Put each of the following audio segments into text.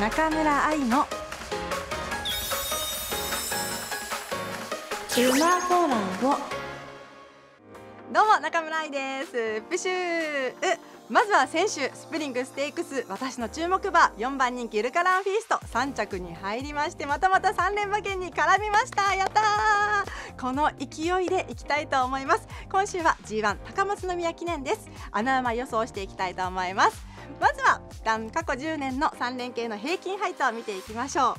中村愛のうまごらぼ。どうも中村愛です。プシュー。まずは先週スプリングステークス私の注目馬4番人気ゆるカランフィースト3着に入りまして、またまた3連馬券に絡みました。やったー。この勢いでいきたいと思います。今週は G1 高松宮記念です。穴馬予想していきたいと思います。まずは一旦過去10年の3連系の平均配当を見ていきましょう。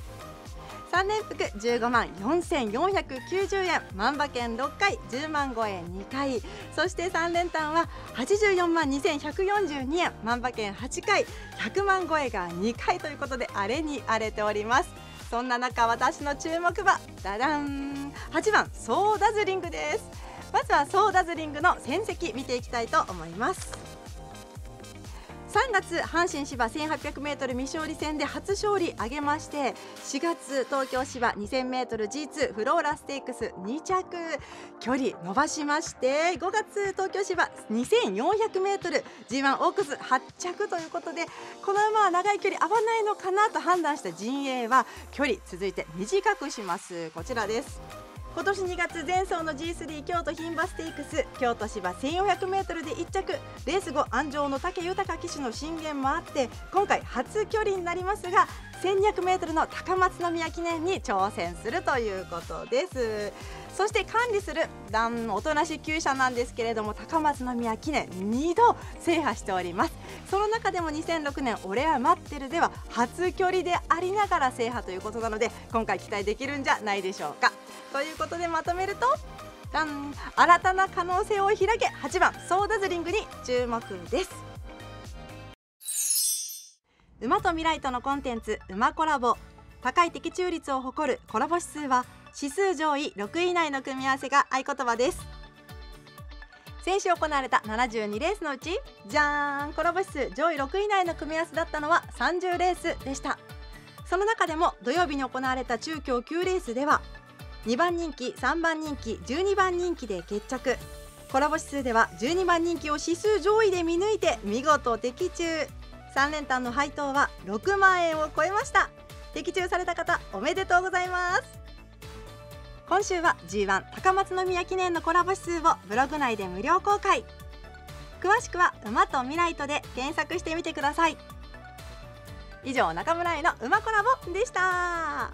3連複15万4490円、万馬券6回、10万超え2回、そして3連単は84万2142円、万馬券8回、100万超えが2回ということで荒れに荒れております。そんな中、私の注目馬ダダン8番ソーダズリングです。まずはソーダズリングの戦績見ていきたいと思います。3月阪神芝 1800m 未勝利戦で初勝利挙げまして、4月東京芝 2000mG2 フローラステークス2着、距離伸ばしまして、5月東京芝 2400mG1 オークス8着ということで、この馬は長い距離合わないのかなと判断した陣営は距離続いて短くします。こちらです。今年2月前走の G3 京都牝馬ステークス京都芝 1400m で1着、レース後鞍上の武豊騎手の進言もあって、今回初距離になりますが 1200m の高松宮記念に挑戦するということです。そして管理するおとなし厩舎なんですけれども、高松宮記念2度制覇しております。その中でも2006年「俺は待ってる」では初距離でありながら制覇ということなので、今回期待できるんじゃないでしょうか。ということでまとめると、新たな可能性を開け8番ソーダズリングに注目です。馬と未来とのコンテンツ「馬コラボ」、高い的中率を誇るコラボ指数は指数上位6位以内の組み合わせが合言葉です。先週行われた72レースのうち、じゃーん、コラボ指数上位6位以内の組み合わせだったのは30レースでした。その中でも土曜日に行われた中京9レースでは2番人気、3番人気、12番人気で決着。コラボ指数では12番人気を指数上位で見抜いて見事的中。3連単の配当は6万円を超えました。的中された方おめでとうございます。今週は G1 高松宮記念のコラボ指数をブログ内で無料公開。詳しくは馬と未来とで検索してみてください。以上、中村愛の馬コラボでした。